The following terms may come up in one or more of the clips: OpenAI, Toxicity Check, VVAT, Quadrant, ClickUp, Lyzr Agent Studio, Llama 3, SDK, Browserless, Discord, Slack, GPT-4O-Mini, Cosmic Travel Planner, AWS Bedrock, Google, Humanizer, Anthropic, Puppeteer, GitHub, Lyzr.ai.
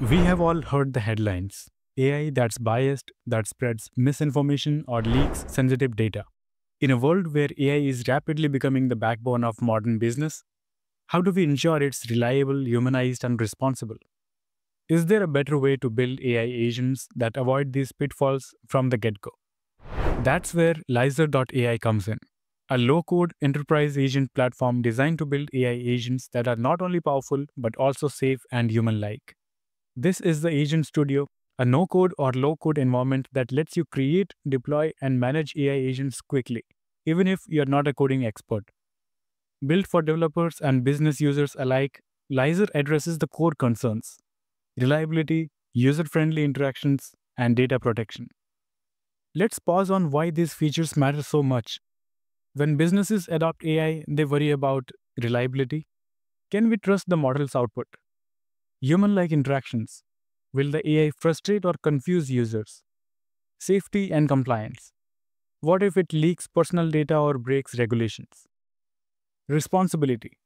We have all heard the headlines. AI that's biased, that spreads misinformation or leaks sensitive data. In a world where AI is rapidly becoming the backbone of modern business, how do we ensure it's reliable, humanized, and responsible? Is there a better way to build AI agents that avoid these pitfalls from the get-go? That's where Lyzr.ai comes in, a low-code enterprise agent platform designed to build AI agents that are not only powerful but also safe and human-like. This is the Agent Studio, a no-code or low-code environment that lets you create, deploy, and manage AI agents quickly, even if you're not a coding expert. Built for developers and business users alike, Lyzr addresses the core concerns: reliability, user-friendly interactions, and data protection. Let's pause on why these features matter so much. When businesses adopt AI, they worry about reliability. Can we trust the model's output? Human-like interactions. Will the AI frustrate or confuse users? Safety and compliance. What if it leaks personal data or breaks regulations? Responsibility.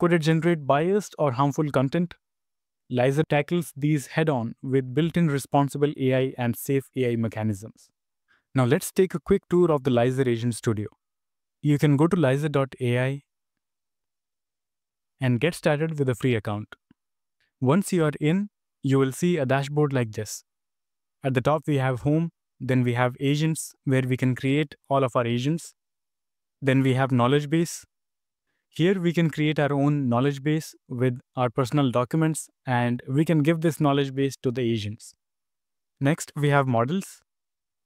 Could it generate biased or harmful content? Lyzr tackles these head-on with built-in responsible AI and safe AI mechanisms. Now let's take a quick tour of the Lyzr Agent Studio. You can go to Lyzr.ai and get started with a free account. Once you are in, you will see a dashboard like this. At the top we have Home, then we have Agents, where we can create all of our agents. Then we have Knowledge Base. Here we can create our own knowledge base with our personal documents, and we can give this knowledge base to the agents. Next we have Models.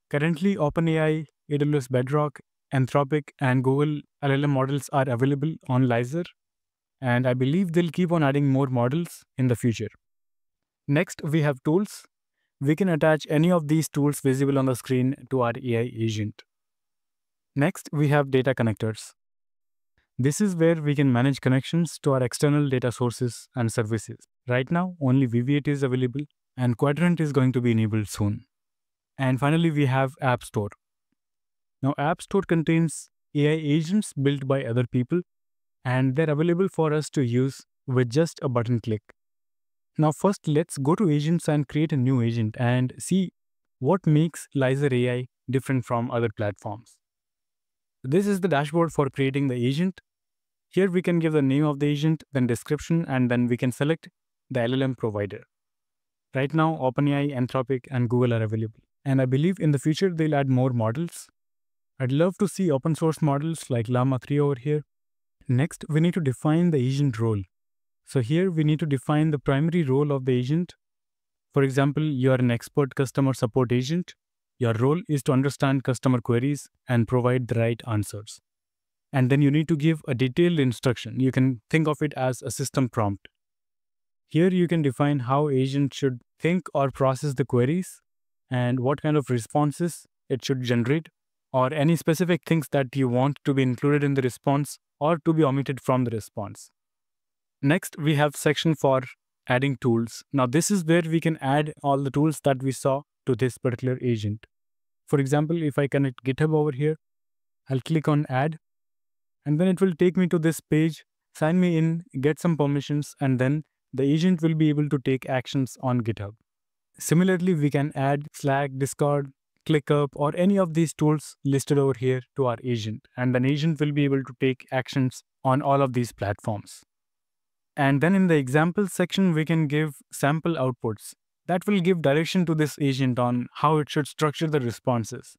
Currently OpenAI, AWS Bedrock, Anthropic and Google LLM models are available on Lyzr, and I believe they'll keep on adding more models in the future. Next, we have Tools. We can attach any of these tools visible on the screen to our AI agent. Next, we have Data Connectors. This is where we can manage connections to our external data sources and services. Right now, only VVAT is available, and Quadrant is going to be enabled soon. And finally, we have App Store. Now, App Store contains AI agents built by other people, and they're available for us to use with just a button click. Now first, let's go to Agents and create a new agent and see what makes Lyzr AI different from other platforms. This is the dashboard for creating the agent. Here we can give the name of the agent, then description, and then we can select the LLM provider. Right now, OpenAI, Anthropic, and Google are available. And I believe in the future, they'll add more models. I'd love to see open source models like Llama 3 over here. Next, we need to define the agent role. So here we need to define the primary role of the agent. For example, you are an expert customer support agent. Your role is to understand customer queries and provide the right answers. And then you need to give a detailed instruction. You can think of it as a system prompt. Here you can define how agent should think or process the queries and what kind of responses it should generate, or any specific things that you want to be included in the response or to be omitted from the response. Next, we have section for adding tools. Now, this is where we can add all the tools that we saw to this particular agent. For example, if I connect GitHub over here, I'll click on Add, and then it will take me to this page, sign me in, get some permissions, and then the agent will be able to take actions on GitHub. Similarly, we can add Slack, Discord, ClickUp, or any of these tools listed over here to our agent, and an agent will be able to take actions on all of these platforms. And then in the example section, we can give sample outputs. That will give direction to this agent on how it should structure the responses.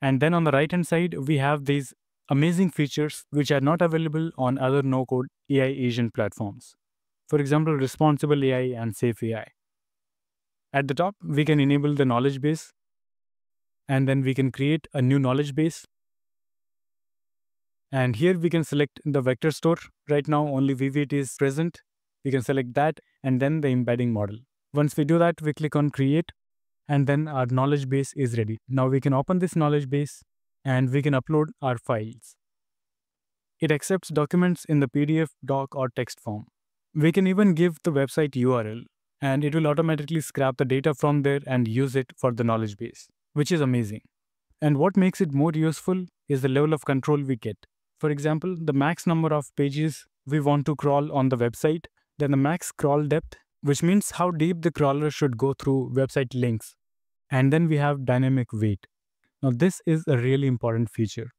And then on the right-hand side, we have these amazing features which are not available on other no-code AI agent platforms. For example, responsible AI and safe AI. At the top, we can enable the knowledge base. And then we can create a new knowledge base. And here we can select the vector store. Right now only VVAT is present. We can select that and then the embedding model. Once we do that, we click on Create, and then our knowledge base is ready. Now we can open this knowledge base and we can upload our files. It accepts documents in the PDF, doc, or text form. We can even give the website URL, and it will automatically scrap the data from there and use it for the knowledge base, which is amazing. And what makes it more useful is the level of control we get. For example, the max number of pages we want to crawl on the website, then the max crawl depth, which means how deep the crawler should go through website links. And then we have dynamic weight. Now this is a really important feature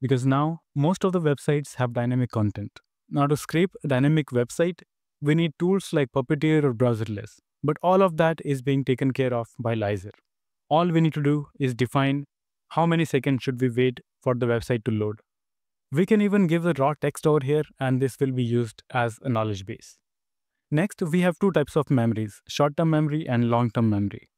because now most of the websites have dynamic content. Now to scrape a dynamic website, we need tools like Puppeteer or Browserless, but all of that is being taken care of by Lyzr. All we need to do is define how many seconds should we wait for the website to load. We can even give the raw text over here and this will be used as a knowledge base. Next, we have two types of memories, short-term memory and long-term memory.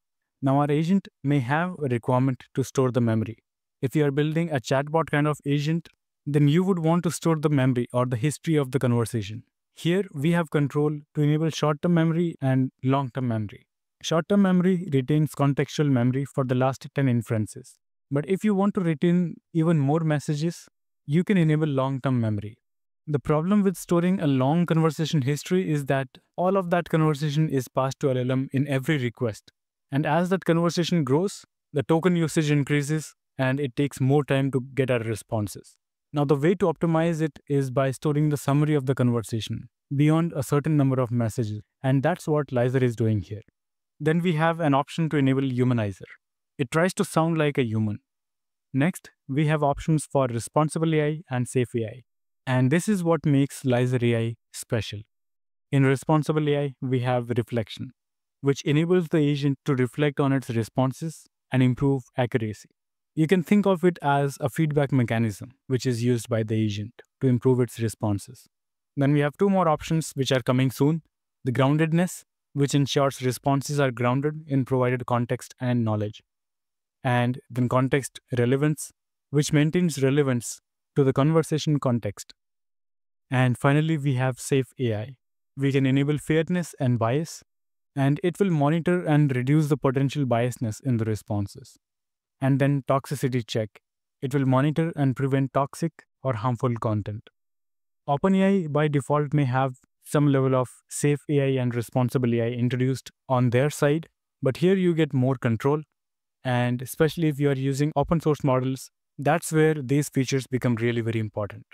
Now our agent may have a requirement to store the memory. If you are building a chatbot kind of agent, then you would want to store the memory or the history of the conversation. Here we have control to enable short-term memory and long-term memory. Short-term memory retains contextual memory for the last 10 inferences. But if you want to retain even more messages, you can enable long-term memory. The problem with storing a long conversation history is that all of that conversation is passed to LLM in every request. And as that conversation grows, the token usage increases and it takes more time to get our responses. Now the way to optimize it is by storing the summary of the conversation beyond a certain number of messages, and that's what Lyzr is doing here. Then we have an option to enable humanizer. It tries to sound like a human. Next, we have options for responsible AI and safe AI. And this is what makes Lyzr.ai special. In responsible AI, we have reflection, which enables the agent to reflect on its responses and improve accuracy. You can think of it as a feedback mechanism, which is used by the agent to improve its responses. Then we have two more options which are coming soon. The groundedness, which ensures responses are grounded in provided context and knowledge. And then context relevance, which maintains relevance to the conversation context. And finally, we have safe AI. We can enable fairness and bias, and it will monitor and reduce the potential biasness in the responses. And then toxicity check. It will monitor and prevent toxic or harmful content. OpenAI by default may have some level of safe AI and responsible AI introduced on their side, but here you get more control. And especially if you are using open source models, that's where these features become really very important.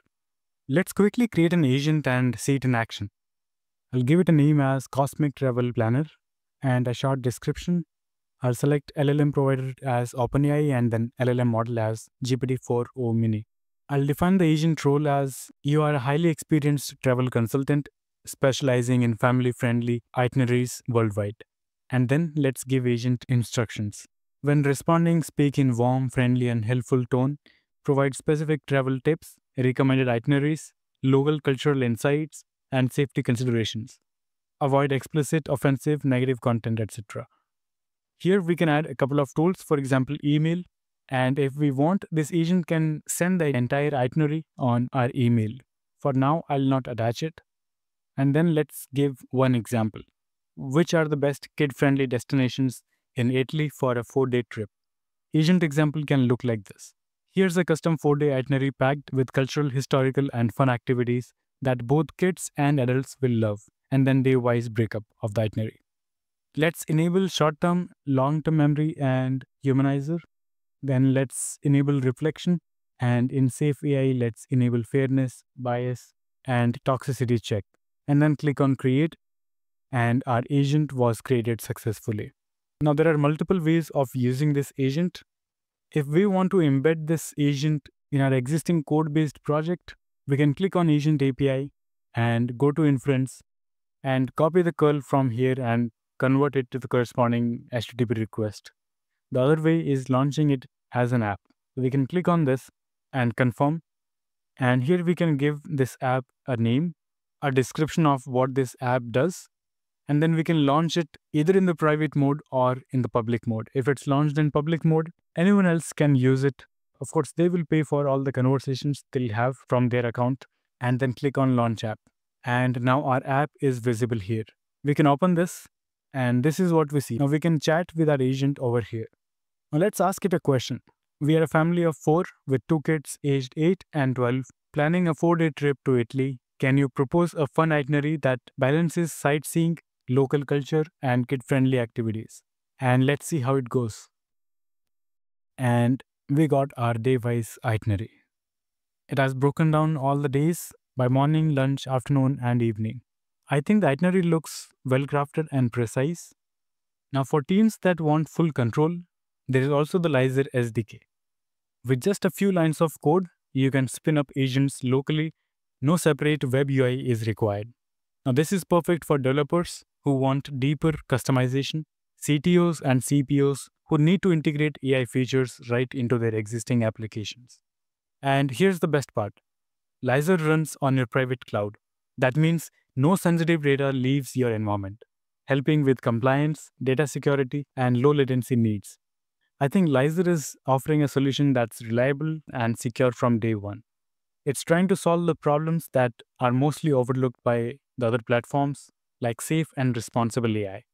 Let's quickly create an agent and see it in action. I'll give it a name as Cosmic Travel Planner and a short description. I'll select LLM provider as OpenAI and then LLM model as GPT-4O-Mini. I'll define the agent role as you are a highly experienced travel consultant specializing in family-friendly itineraries worldwide. And then let's give agent instructions. When responding, speak in warm, friendly, and helpful tone. Provide specific travel tips, recommended itineraries, local cultural insights, and safety considerations. Avoid explicit, offensive, negative content, etc. Here we can add a couple of tools, for example, email. And if we want, this agent can send the entire itinerary on our email. For now, I'll not attach it. And then let's give one example. Which are the best kid-friendly destinations in Italy for a 4-day trip? Agent example can look like this. Here's a custom 4-day itinerary packed with cultural, historical, and fun activities that both kids and adults will love, and then day-wise breakup of the itinerary. Let's enable short-term, long-term memory and humanizer. Then let's enable reflection. And in safe AI, let's enable fairness, bias, and toxicity check. And then click on create. And our agent was created successfully. Now there are multiple ways of using this agent. If we want to embed this agent in our existing code-based project, we can click on Agent API and go to Inference and copy the curl from here and convert it to the corresponding HTTP request. The other way is launching it as an app. We can click on this and confirm. And here we can give this app a name, a description of what this app does. And then we can launch it either in the private mode or in the public mode. If it's launched in public mode, anyone else can use it. Of course, they will pay for all the conversations they'll have from their account and then click on launch app. And now our app is visible here. We can open this and this is what we see. Now we can chat with our agent over here. Now let's ask it a question. We are a family of 4 with 2 kids aged 8 and 12 planning a 4-day trip to Italy. Can you propose a fun itinerary that balances sightseeing, local culture, and kid-friendly activities? And let's see how it goes. And we got our day-wise itinerary. It has broken down all the days by morning, lunch, afternoon, and evening. I think the itinerary looks well-crafted and precise. Now, for teams that want full control, there is also the Lyzr SDK. With just a few lines of code, you can spin up agents locally. No separate web UI is required. Now, this is perfect for developers who want deeper customization, CTOs and CPOs who need to integrate AI features right into their existing applications. And here's the best part. Lyzr runs on your private cloud. That means no sensitive data leaves your environment, helping with compliance, data security, and low latency needs. I think Lyzr is offering a solution that's reliable and secure from day one. It's trying to solve the problems that are mostly overlooked by the other platforms, like safe and responsible AI.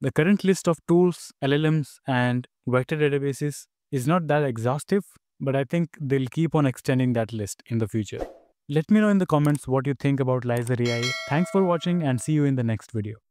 The current list of tools, LLMs, and vector databases is not that exhaustive, but I think they'll keep on extending that list in the future. Let me know in the comments what you think about Lyzr.ai. Thanks for watching and see you in the next video.